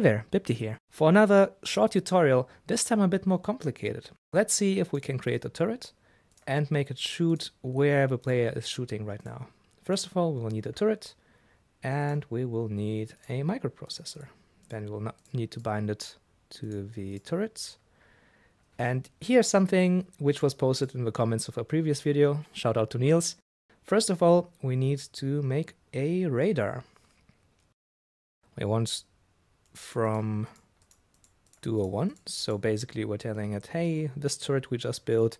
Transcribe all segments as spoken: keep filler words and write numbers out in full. Hey there, Bipti here, for another short tutorial, this time a bit more complicated. Let's see if we can create a turret and make it shoot where the player is shooting right now. First of all, we will need a turret and we will need a microprocessor. Then we will not need to bind it to the turret. And here's something which was posted in the comments of a previous video, shout out to Niels. First of all, we need to make a radar. We want from Duo one, so basically we're telling it, hey, this turret we just built,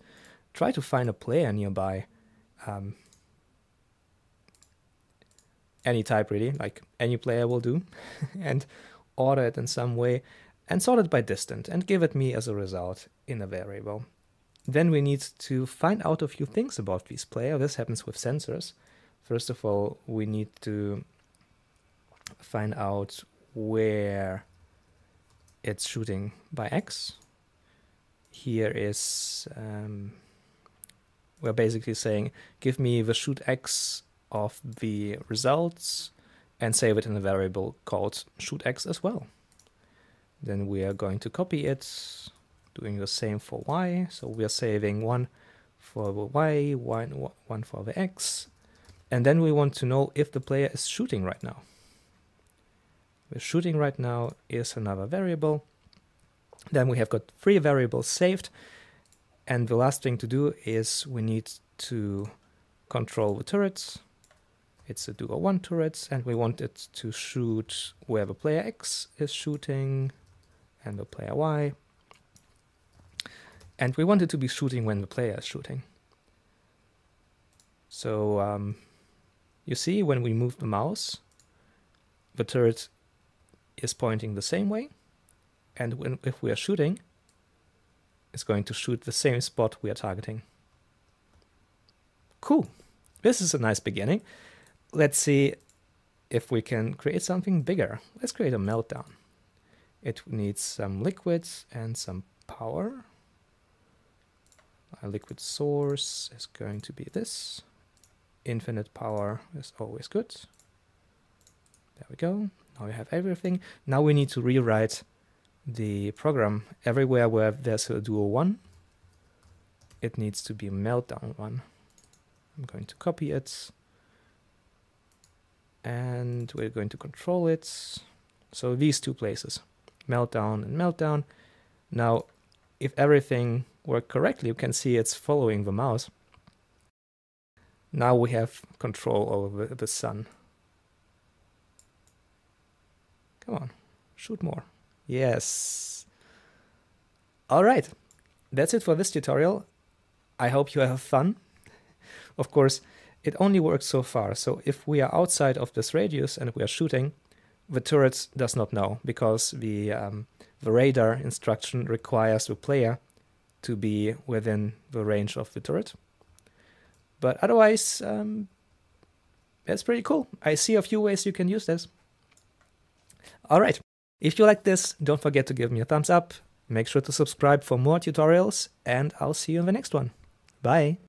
try to find a player nearby, um, any type really, like any player will do, and order it in some way, and sort it by distance, and give it me as a result in a variable. Then we need to find out a few things about this player. This happens with sensors. First of all, we need to find out where it's shooting by X. Here is, um, we're basically saying, give me the shoot X of the results and save it in a variable called shoot X as well. Then we are going to copy it, doing the same for Y. So we are saving one for the Y, one, one for the X. And then we want to know if the player is shooting right now. We're shooting right now is another variable. Then we have got three variables saved. And the last thing to do is we need to control the turrets. It's a Duo one turret, and we want it to shoot where the player X is shooting and the player Y. And we want it to be shooting when the player is shooting. So um, you see, when we move the mouse, the turret is pointing the same way, and when, if we are shooting, it's going to shoot the same spot we are targeting. Cool. This is a nice beginning. Let's see if we can create something bigger. Let's create a meltdown. It needs some liquids and some power. Our liquid source is going to be this. Infinite power is always good. There we go. Now we have everything. Now we need to rewrite the program. Everywhere where there's a Duo one, it needs to be meltdown one. I'm going to copy it. And we're going to control it. So these two places, meltdown and meltdown. Now, if everything worked correctly, you can see it's following the mouse. Now we have control over the, the sun. Come on, shoot more. Yes. All right, that's it for this tutorial. I hope you have fun. Of course, it only works so far, so if we are outside of this radius and we are shooting, the turret does not know, because the, um, the radar instruction requires the player to be within the range of the turret. But otherwise, um, that's pretty cool. I see a few ways you can use this. Alright, if you like this, don't forget to give me a thumbs up, make sure to subscribe for more tutorials, and I'll see you in the next one. Bye!